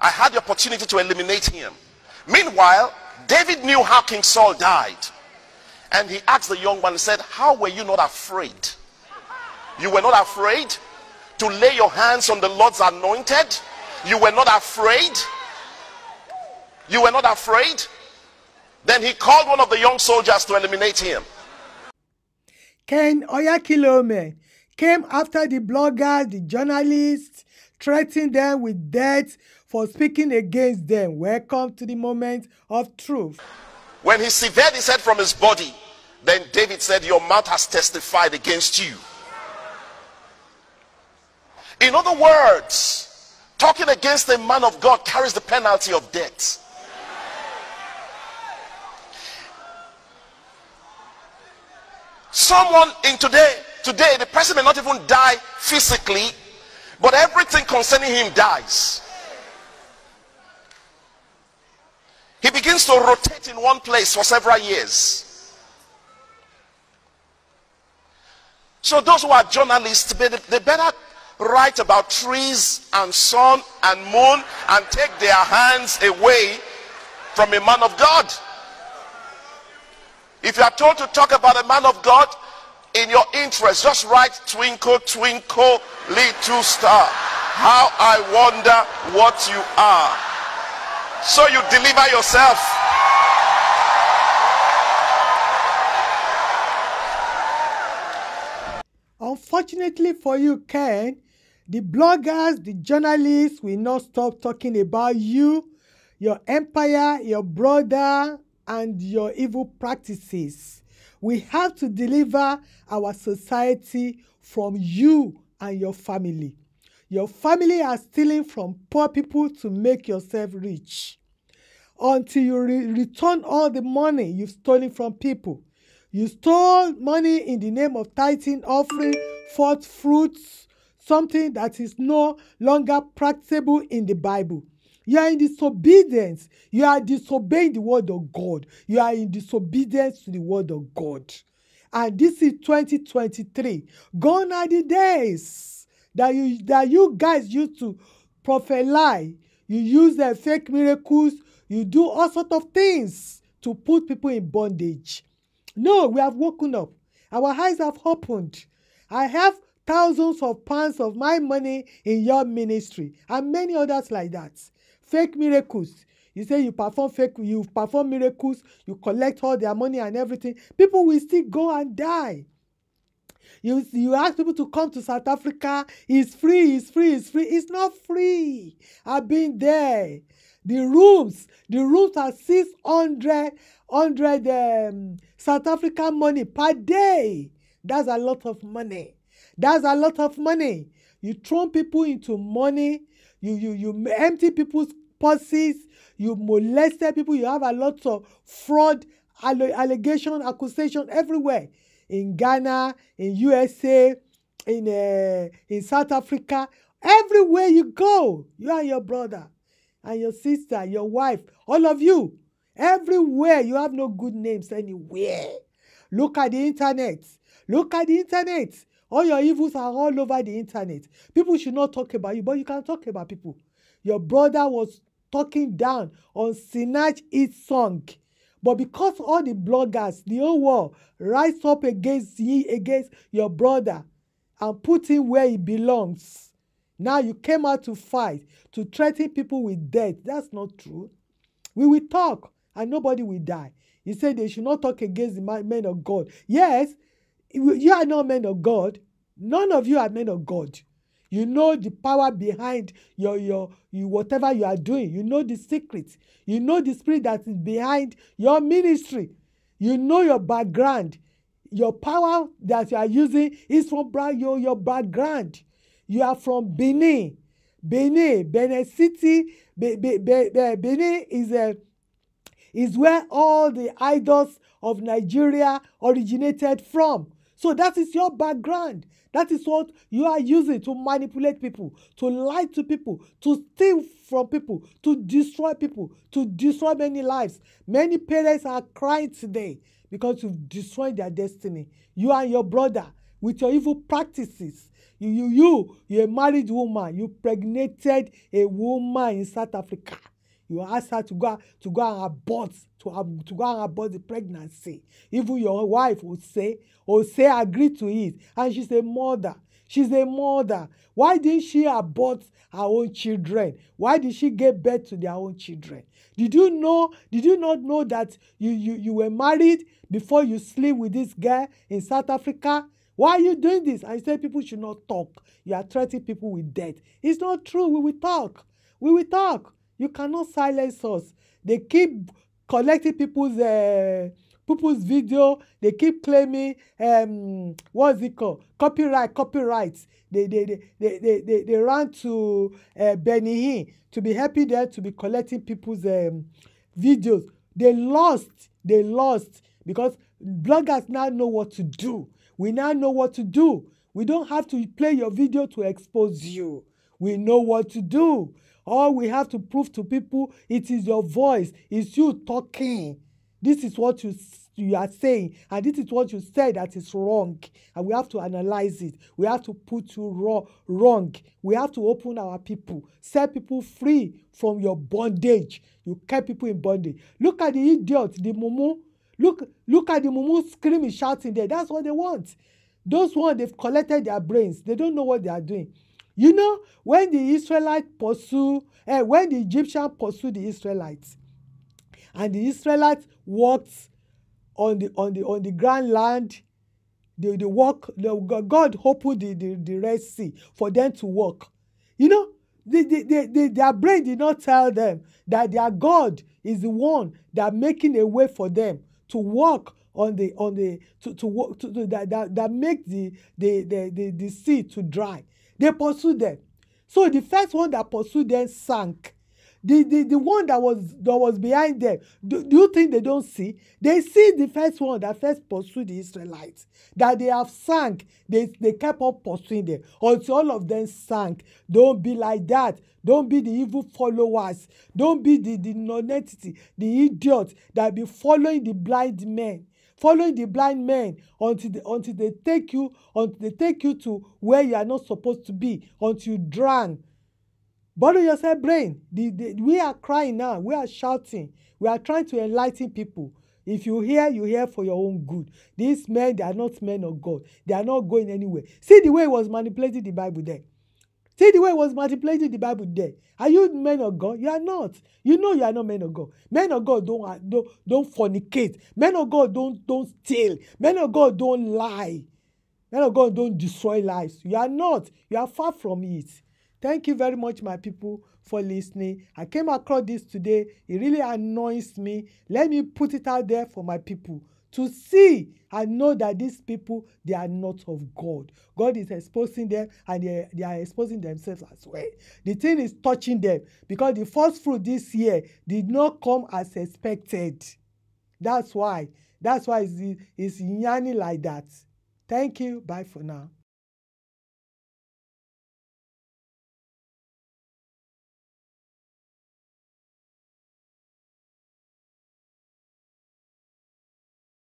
I had the opportunity to eliminate him. Meanwhile, David knew how King Saul died. And he asked the young man, he said, how were you not afraid? You were not afraid to lay your hands on the Lord's anointed? You were not afraid? You were not afraid? Then he called one of the young soldiers to eliminate him. Ken Oyakhilome came after the bloggers, the journalists, threatening them with death for speaking against them. Welcome to the moment of truth. When he severed his head from his body, then David said, your mouth has testified against you. In other words, talking against a man of God carries the penalty of death. Someone in today, the person may not even die physically, but everything concerning him dies. He begins to rotate in one place for several years. So those who are journalists, they better write about trees and sun and moon and take their hands away from a man of God. If you are told to talk about a man of God, in your interest, just write twinkle, twinkle, little star. How I wonder what you are. So you deliver yourself. Unfortunately for you, Ken, the bloggers, the journalists will not stop talking about you, your empire, your brother, and your evil practices. We have to deliver our society from you and your family. Your family are stealing from poor people to make yourself rich. Until you return all the money you've stolen from people. You stole money in the name of tithing, offering, first fruits, something that is no longer practicable in the Bible. You are in disobedience. You are disobeying the word of God. You are in disobedience to the word of God. And this is 2023. Gone are the days that you guys used to prophesy. You use the fake miracles. You do all sorts of things to put people in bondage. No, we have woken up. Our eyes have opened. I have thousands of pounds of my money in your ministry and many others like that. Fake miracles. You say you perform fake, you perform miracles, you collect all their money and everything. People will still go and die. You ask people to come to South Africa. It's free, it's free, it's free. It's not free. I've been there. The rooms are 600 South African money per day. That's a lot of money. That's a lot of money. You throw people into money. You empty people's purses, you molested people, you have a lot of fraud, accusation everywhere. In Ghana, in USA, in South Africa, everywhere you go, you and your brother, and your sister, your wife, all of you, everywhere, you have no good names anywhere. Look at the internet. Look at the internet. All your evils are all over the internet. People should not talk about you, but you can talk about people. Your brother was talking down on Sinach His song. But because all the bloggers, the whole world, rise up against your brother and put him where he belongs. Now you came out to fight, to threaten people with death. That's not true. We will talk and nobody will die. You say they should not talk against the men of God. Yes, you are not men of God. None of you are men of God. You know the power behind your whatever you are doing. You know the secret. You know the spirit that is behind your ministry. You know your background. Your power that you are using is from your background. You are from Benin. Benin City. Benin is where all the idols of Nigeria originated from. So that is your background. That is what you are using to manipulate people, to lie to people, to steal from people, to destroy many lives. Many parents are crying today because you've destroyed their destiny. You and your brother with your evil practices. You're a married woman. You pregnated a woman in South Africa. You asked her to go and abort the pregnancy. Even your wife would say agree to it. And she's a mother. She's a mother. Why didn't she abort her own children? Why did she give birth to their own children? Did you not know that you were married before you sleep with this girl in South Africa? Why are you doing this? I say people should not talk. You are threatening people with death. It's not true. We will talk. We will talk. You cannot silence us. They keep collecting people's video. They keep claiming what's it called? Copyrights. They ran to Benny Hinn to be happy there, to be collecting people's videos. They lost because bloggers now know what to do. We now know what to do. We don't have to play your video to expose you. We know what to do. All we have to prove to people, it is your voice. It's you talking. This is what you are saying. And this is what you said that is wrong. And we have to analyze it. We have to put you wrong. We have to open our people. Set people free from your bondage. You kept people in bondage. Look at the idiot, the mumu. Look at the mumu screaming, shouting there. That's what they want. Those ones, they've collected their brains. They don't know what they are doing. You know, when the Israelites when the Egyptians pursued the Israelites, and the Israelites walked on the grand land, God opened the Red Sea for them to walk. You know, their brain did not tell them that their God is the one that making a way for them to walk that make the sea to dry. They pursued them. So the first one that pursued them sank. The one that was behind them, do you think they don't see? They see the first one that first pursued the Israelites, that they have sank. They kept on pursuing them until all of them sank. Don't be like that. Don't be the evil followers. Don't be the non-entity, the idiots that be following the blind men. Following the blind men until they take you to where you are not supposed to be, until you drown. Borrow yourself brain. We are crying now. We are shouting. We are trying to enlighten people. If you hear, you hear for your own good. These men, they are not men of God. They are not going anywhere. See the way it was manipulating the Bible there. See the way it was manipulating the Bible there. Are you men of God? You are not. You know you are not men of God. Men of God don't fornicate. Men of God don't steal. Men of God don't lie. Men of God don't destroy lives. You are not. You are far from it. Thank you very much, my people, for listening. I came across this today. It really annoys me. Let me put it out there for my people to see and know that these people, they are not of God. God is exposing them, and they are exposing themselves as well. The thing is touching them, because the first fruit this year did not come as expected. That's why. That's why it's yearning like that. Thank you. Bye for now.